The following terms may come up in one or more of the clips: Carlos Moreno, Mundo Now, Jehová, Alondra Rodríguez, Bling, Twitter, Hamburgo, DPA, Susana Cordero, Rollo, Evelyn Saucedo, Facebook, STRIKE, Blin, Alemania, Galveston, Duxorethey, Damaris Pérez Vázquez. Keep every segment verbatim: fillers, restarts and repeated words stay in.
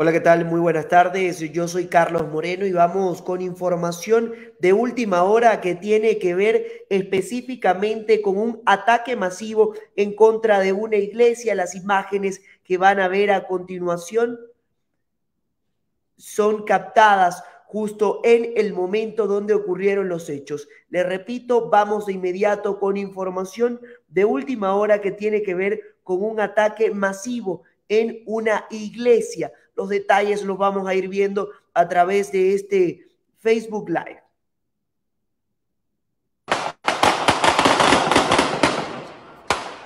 Hola, ¿qué tal? Muy buenas tardes. Yo soy Carlos Moreno y vamos con información de última hora que tiene que ver específicamente con un ataque masivo en contra de una iglesia. Las imágenes que van a ver a continuación son captadas justo en el momento donde ocurrieron los hechos. Les repito, vamos de inmediato con información de última hora que tiene que ver con un ataque masivo en una iglesia. Los detalles los vamos a ir viendo a través de este Facebook Live.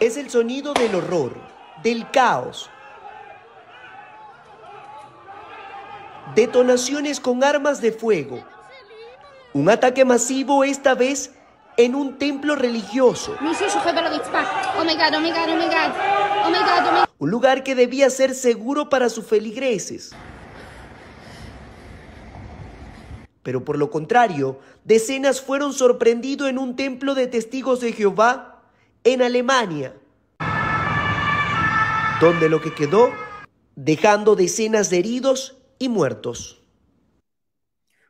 Es el sonido del horror, del caos. Detonaciones con armas de fuego. Un ataque masivo esta vez en un templo religioso. Un lugar que debía ser seguro para sus feligreses. Pero por lo contrario, decenas fueron sorprendidos en un templo de testigos de Jehová en Alemania, donde lo que quedó, dejando decenas de heridos y muertos.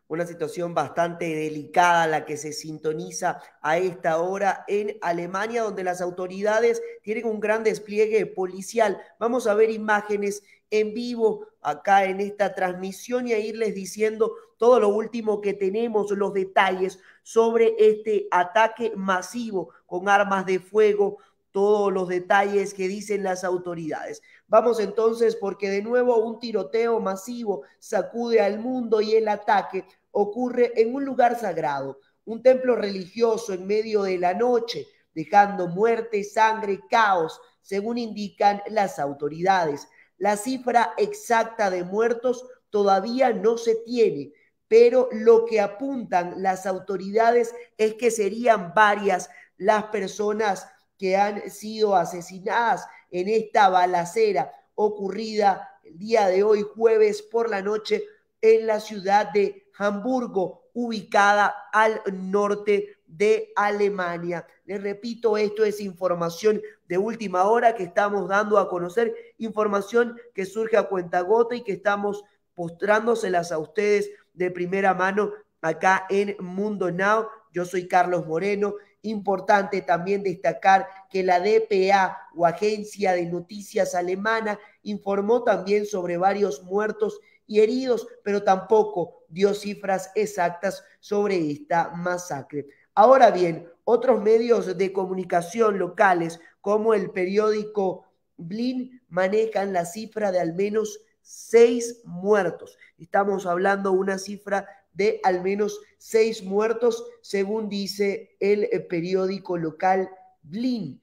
Una situación bastante delicada la que se sintoniza a esta hora en Alemania, donde las autoridades tienen un gran despliegue policial. Vamos a ver imágenes en vivo acá en esta transmisión y a irles diciendo todo lo último que tenemos, los detalles sobre este ataque masivo con armas de fuego, todos los detalles que dicen las autoridades. Vamos entonces, porque de nuevo un tiroteo masivo sacude al mundo y el ataque ocurre en un lugar sagrado, un templo religioso en medio de la noche, dejando muerte, sangre, caos, según indican las autoridades. La cifra exacta de muertos todavía no se tiene, pero lo que apuntan las autoridades es que serían varias las personas que han sido asesinadas en esta balacera ocurrida el día de hoy, jueves por la noche, en la ciudad de Hamburgo, ubicada al norte de Alemania. Les repito, esto es información de última hora que estamos dando a conocer, información que surge a cuentagota y que estamos postrándoselas a ustedes de primera mano acá en Mundo Now. Yo soy Carlos Moreno. Importante también destacar que la D P A o Agencia de Noticias Alemana informó también sobre varios muertos y heridos, pero tampoco dio cifras exactas sobre esta masacre. Ahora bien, otros medios de comunicación locales como el periódico Blin manejan la cifra de al menos seis muertos. Estamos hablando de una cifra de al menos seis muertos, según dice el periódico local Blin.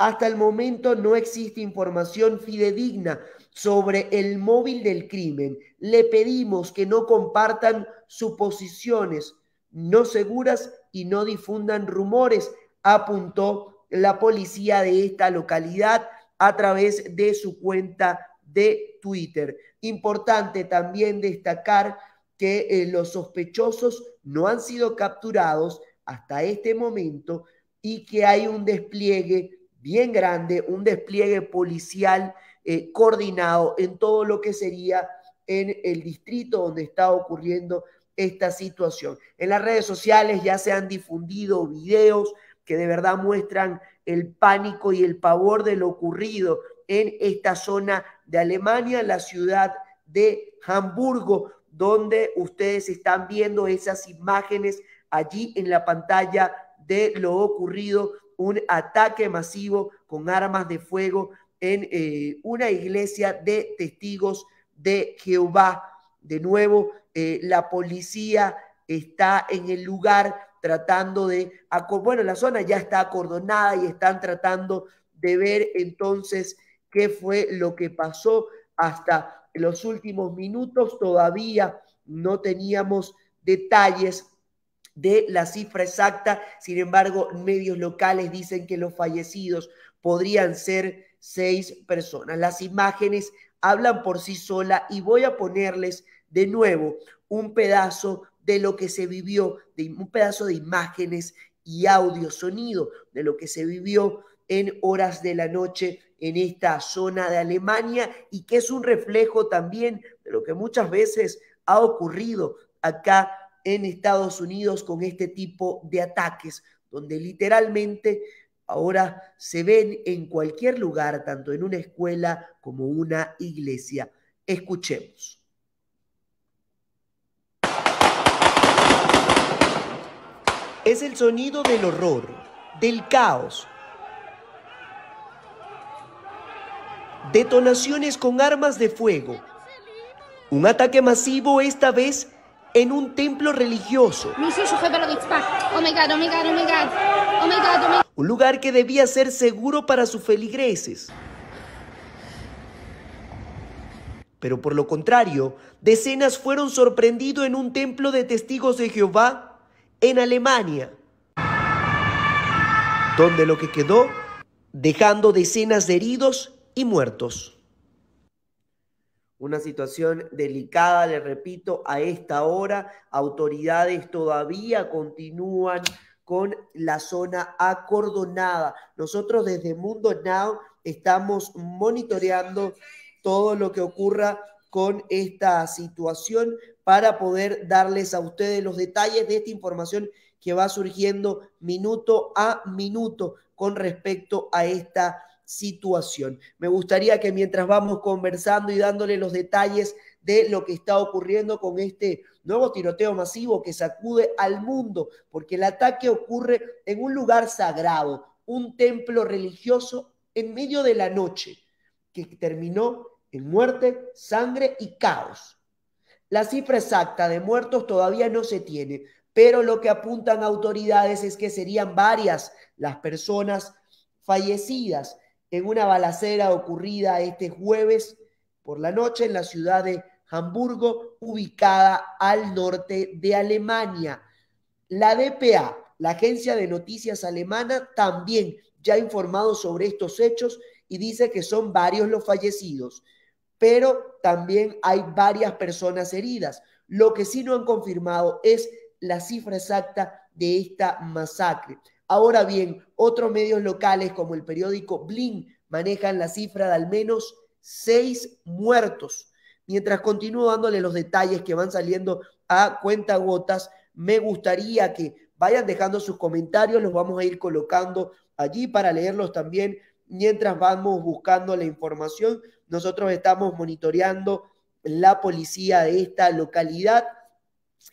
Hasta el momento no existe información fidedigna sobre el móvil del crimen. Le pedimos que no compartan suposiciones no seguras y no difundan rumores, apuntó la policía de esta localidad a través de su cuenta de Twitter. Importante también destacar que eh, los sospechosos no han sido capturados hasta este momento y que hay un despliegue bien grande, un despliegue policial eh, coordinado en todo lo que sería en el distrito donde está ocurriendo esta situación. En las redes sociales ya se han difundido videos que de verdad muestran el pánico y el pavor de lo ocurrido en esta zona de Alemania, la ciudad de Hamburgo, donde ustedes están viendo esas imágenes allí en la pantalla de lo ocurrido, un ataque masivo con armas de fuego en eh, una iglesia de testigos de Jehová. De nuevo, eh, la policía está en el lugar tratando de, bueno, la zona ya está acordonada y están tratando de ver entonces qué fue lo que pasó. Hasta en los últimos minutos todavía no teníamos detalles de la cifra exacta. Sin embargo, medios locales dicen que los fallecidos podrían ser seis personas. Las imágenes hablan por sí sola y voy a ponerles de nuevo un pedazo de lo que se vivió, de un pedazo de imágenes y audio, sonido de lo que se vivió en horas de la noche en esta zona de Alemania y que es un reflejo también de lo que muchas veces ha ocurrido acá en Estados Unidos con este tipo de ataques, donde literalmente ahora se ven en cualquier lugar, tanto en una escuela como una iglesia. Escuchemos. Es el sonido del horror, del caos. Detonaciones con armas de fuego. Un ataque masivo esta vez en un templo religioso. Un lugar que debía ser seguro para sus feligreses. Pero por lo contrario, decenas fueron sorprendidos en un templo de testigos de Jehová en Alemania, donde lo que quedó, dejando decenas de heridos y muertos. Una situación delicada, le repito, a esta hora, autoridades todavía continúan con la zona acordonada. Nosotros desde Mundo Now estamos monitoreando todo lo que ocurra con esta situación para poder darles a ustedes los detalles de esta información que va surgiendo minuto a minuto con respecto a esta situación. Me gustaría que mientras vamos conversando y dándole los detalles de lo que está ocurriendo con este nuevo tiroteo masivo que sacude al mundo, porque el ataque ocurre en un lugar sagrado, un templo religioso en medio de la noche, que terminó en muerte, sangre y caos. La cifra exacta de muertos todavía no se tiene, pero lo que apuntan autoridades es que serían varias las personas fallecidas en una balacera ocurrida este jueves por la noche en la ciudad de Hamburgo, ubicada al norte de Alemania. La D P A, la agencia de noticias alemana, también ya ha informado sobre estos hechos y dice que son varios los fallecidos, pero también hay varias personas heridas. Lo que sí no han confirmado es la cifra exacta de esta masacre. Ahora bien, otros medios locales como el periódico Bling manejan la cifra de al menos seis muertos. Mientras continúo dándole los detalles que van saliendo a cuentagotas, me gustaría que vayan dejando sus comentarios, los vamos a ir colocando allí para leerlos también. Mientras vamos buscando la información, nosotros estamos monitoreando la policía de esta localidad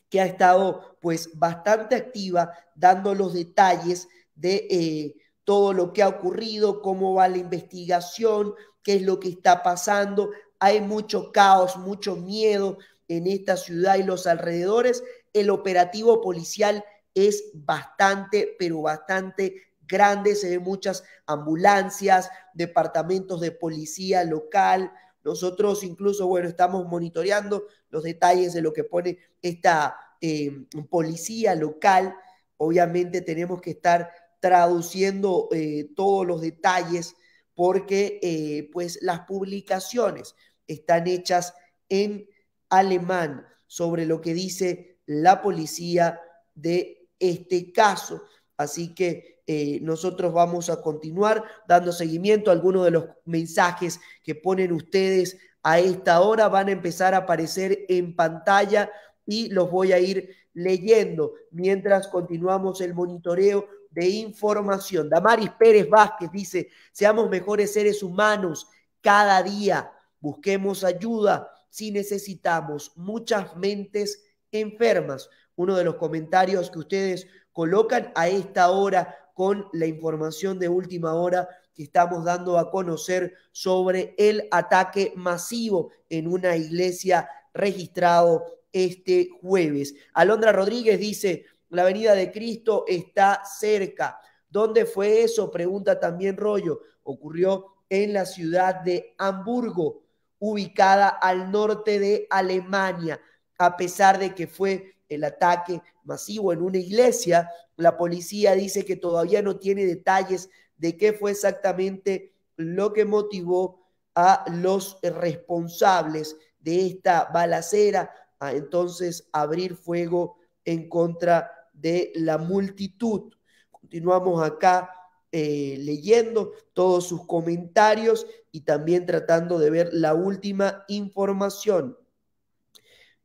que ha estado pues bastante activa dando los detalles de eh, todo lo que ha ocurrido, cómo va la investigación, qué es lo que está pasando. Hay mucho caos, mucho miedo en esta ciudad y los alrededores. El operativo policial es bastante, pero bastante grande, se ven muchas ambulancias, departamentos de policía local. Nosotros incluso, bueno, estamos monitoreando los detalles de lo que pone esta eh, policía local. Obviamente tenemos que estar traduciendo eh, todos los detalles porque eh, pues las publicaciones están hechas en alemán sobre lo que dice la policía de este caso. Así que Eh, nosotros vamos a continuar dando seguimiento a algunos de los mensajes que ponen ustedes a esta hora. Van a empezar a aparecer en pantalla y los voy a ir leyendo mientras continuamos el monitoreo de información. Damaris Pérez Vázquez dice: seamos mejores seres humanos cada día, busquemos ayuda si necesitamos, muchas mentes enfermas. Uno de los comentarios que ustedes colocan a esta hora con la información de última hora que estamos dando a conocer sobre el ataque masivo en una iglesia registrado este jueves. Alondra Rodríguez dice: la venida de Cristo está cerca. ¿Dónde fue eso? Pregunta también Rollo. Ocurrió en la ciudad de Hamburgo, ubicada al norte de Alemania. A pesar de que fue el ataque masivo en una iglesia, la policía dice que todavía no tiene detalles de qué fue exactamente lo que motivó a los responsables de esta balacera a entonces abrir fuego en contra de la multitud. Continuamos acá eh, leyendo todos sus comentarios y también tratando de ver la última información.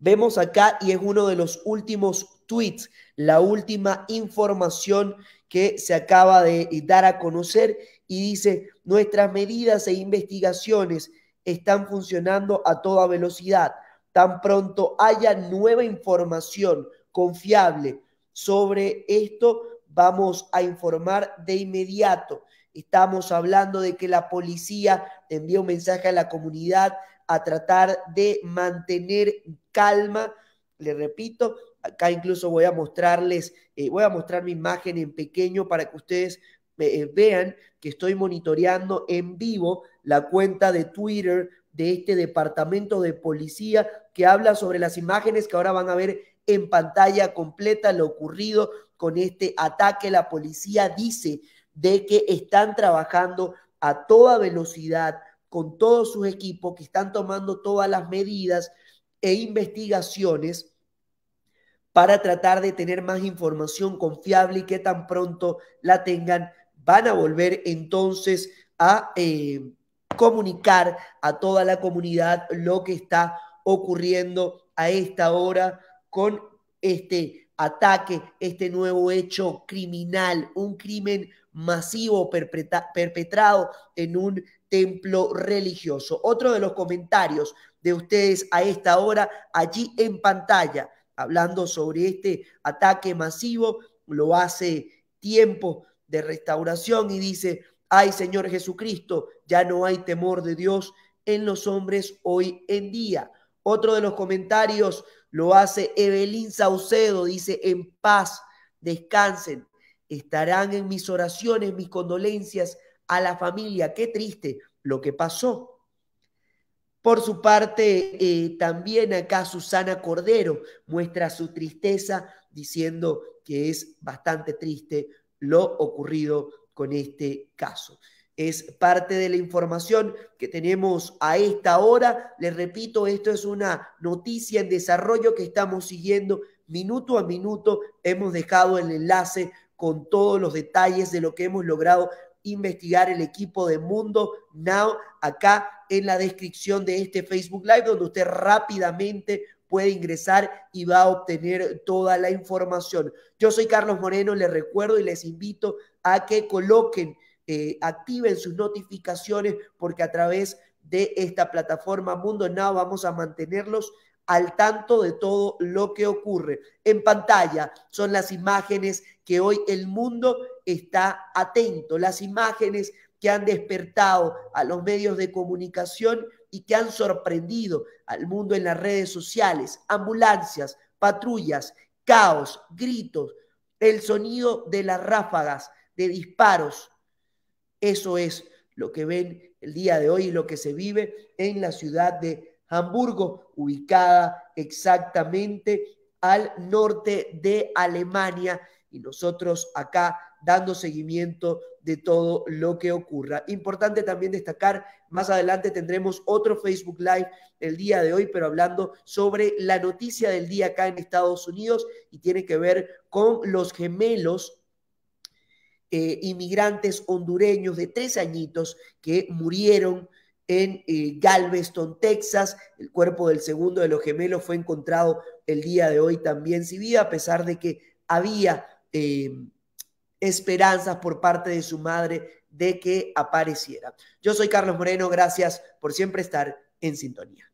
Vemos acá, y es uno de los últimos tweets, la última información que se acaba de dar a conocer, y dice: nuestras medidas e investigaciones están funcionando a toda velocidad. Tan pronto haya nueva información confiable sobre esto, vamos a informar de inmediato. Estamos hablando de que la policía envía un mensaje a la comunidad a tratar de mantener calma. Le repito, acá incluso voy a mostrarles, eh, voy a mostrar mi imagen en pequeño para que ustedes eh, vean que estoy monitoreando en vivo la cuenta de Twitter de este departamento de policía, que habla sobre las imágenes que ahora van a ver en pantalla completa, lo ocurrido con este ataque. La policía dice de que están trabajando a toda velocidad con todos sus equipos, que están tomando todas las medidas e investigaciones para tratar de tener más información confiable, y que tan pronto la tengan van a volver entonces a eh, comunicar a toda la comunidad lo que está ocurriendo a esta hora con este ataque, este nuevo hecho criminal, un crimen masivo perpetrado en un templo religioso. Otro de los comentarios de ustedes a esta hora, allí en pantalla, hablando sobre este ataque masivo, lo hace Tiempo de Restauración y dice: ay, Señor Jesucristo, ya no hay temor de Dios en los hombres hoy en día. Otro de los comentarios lo hace Evelyn Saucedo, dice: en paz, descansen, estarán en mis oraciones, mis condolencias a la familia. Qué triste lo que pasó. Por su parte, eh, también acá Susana Cordero muestra su tristeza diciendo que es bastante triste lo ocurrido con este caso. Es parte de la información que tenemos a esta hora. Les repito, esto es una noticia en desarrollo que estamos siguiendo minuto a minuto. Hemos dejado el enlace con todos los detalles de lo que hemos logrado investigar el equipo de Mundo Now acá en la descripción de este Facebook Live, donde usted rápidamente puede ingresar y va a obtener toda la información. Yo soy Carlos Moreno, les recuerdo y les invito a que coloquen, eh, activen sus notificaciones, porque a través de esta plataforma Mundo Now vamos a mantenerlos al tanto de todo lo que ocurre. En pantalla son las imágenes que hoy el mundo está atento, las imágenes que han despertado a los medios de comunicación y que han sorprendido al mundo en las redes sociales: ambulancias, patrullas, caos, gritos, el sonido de las ráfagas, de disparos. Eso es lo que ven el día de hoy y lo que se vive en la ciudad de Hamburgo, ubicada exactamente al norte de Alemania, y nosotros acá dando seguimiento de todo lo que ocurra. Importante también destacar, más adelante tendremos otro Facebook Live el día de hoy, pero hablando sobre la noticia del día acá en Estados Unidos, y tiene que ver con los gemelos eh, inmigrantes hondureños de tres añitos que murieron en eh, Galveston, Texas. El cuerpo del segundo de los gemelos fue encontrado el día de hoy también sin vida, a pesar de que había eh, esperanzas por parte de su madre de que apareciera. Yo soy Carlos Moreno, gracias por siempre estar en sintonía.